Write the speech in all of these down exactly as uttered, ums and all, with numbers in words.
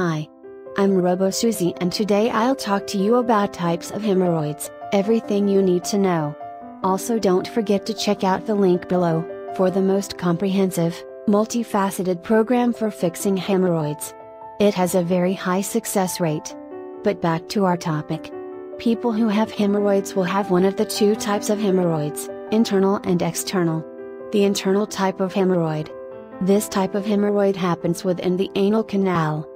Hi, I'm RoboSusie, and today I'll talk to you about types of hemorrhoids, everything you need to know. Also, don't forget to check out the link below for the most comprehensive, multifaceted program for fixing hemorrhoids. It has a very high success rate. But back to our topic. People who have hemorrhoids will have one of the two types of hemorrhoids, internal and external. The internal type of hemorrhoid. This type of hemorrhoid happens within the anal canal.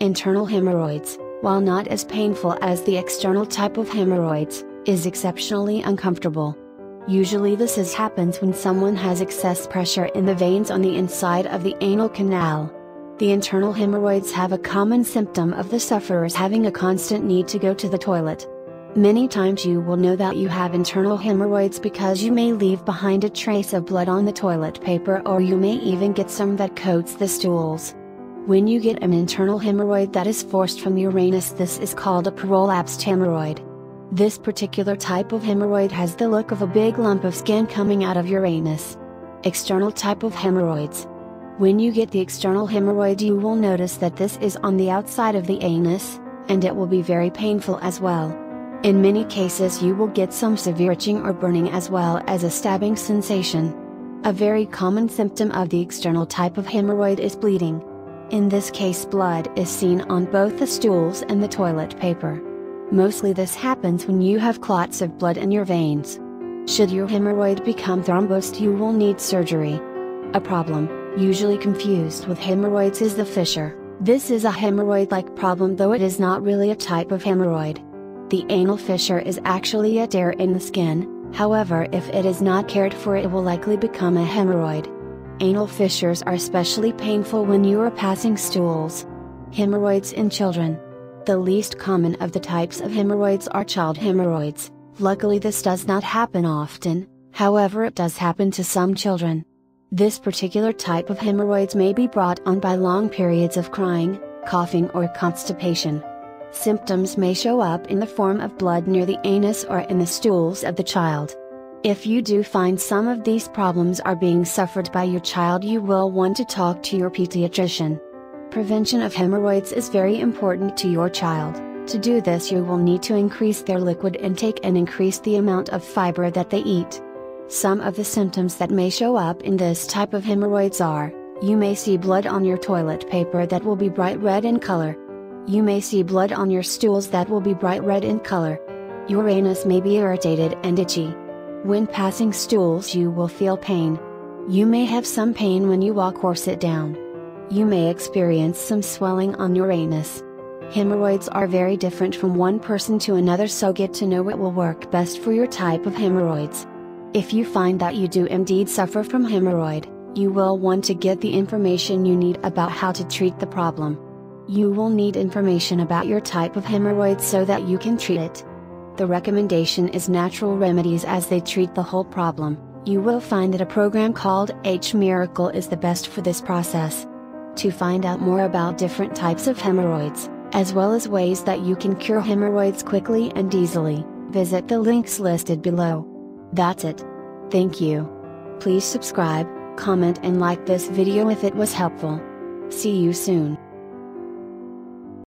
Internal hemorrhoids, while not as painful as the external type of hemorrhoids, is exceptionally uncomfortable. Usually this is happens when someone has excess pressure in the veins on the inside of the anal canal. The internal hemorrhoids have a common symptom of the sufferers having a constant need to go to the toilet. Many times you will know that you have internal hemorrhoids because you may leave behind a trace of blood on the toilet paper, or you may even get some that coats the stools. When you get an internal hemorrhoid that is forced from uranus, this is called a prolapsed hemorrhoid. This particular type of hemorrhoid has the look of a big lump of skin coming out of uranus. External type of hemorrhoids. When you get the external hemorrhoid, you will notice that this is on the outside of the anus, and it will be very painful as well. In many cases you will get some severe itching or burning, as well as a stabbing sensation. A very common symptom of the external type of hemorrhoid is bleeding. In this case, blood is seen on both the stools and the toilet paper. Mostly this happens when you have clots of blood in your veins. Should your hemorrhoid become thrombosed, you will need surgery. A problem, usually confused with hemorrhoids, is the fissure. This is a hemorrhoid-like problem, though it is not really a type of hemorrhoid. The anal fissure is actually a tear in the skin, however if it is not cared for it will likely become a hemorrhoid. Anal fissures are especially painful when you are passing stools. Hemorrhoids in children. The least common of the types of hemorrhoids are child hemorrhoids. Luckily this does not happen often, however it does happen to some children. This particular type of hemorrhoids may be brought on by long periods of crying, coughing or constipation. Symptoms may show up in the form of blood near the anus or in the stools of the child. If you do find some of these problems are being suffered by your child, you will want to talk to your pediatrician. Prevention of hemorrhoids is very important to your child. To do this you will need to increase their liquid intake and increase the amount of fiber that they eat. Some of the symptoms that may show up in this type of hemorrhoids are, you may see blood on your toilet paper that will be bright red in color. You may see blood on your stools that will be bright red in color. Your anus may be irritated and itchy. When passing stools you will feel pain. You may have some pain when you walk or sit down. You may experience some swelling on your anus. Hemorrhoids are very different from one person to another, so get to know what will work best for your type of hemorrhoids. If you find that you do indeed suffer from hemorrhoid, you will want to get the information you need about how to treat the problem. You will need information about your type of hemorrhoid so that you can treat it. The recommendation is natural remedies as they treat the whole problem. You will find that a program called H-Miracle is the best for this process. To find out more about different types of hemorrhoids, as well as ways that you can cure hemorrhoids quickly and easily, visit the links listed below. That's it. Thank you. Please subscribe, comment and like this video if it was helpful. See you soon.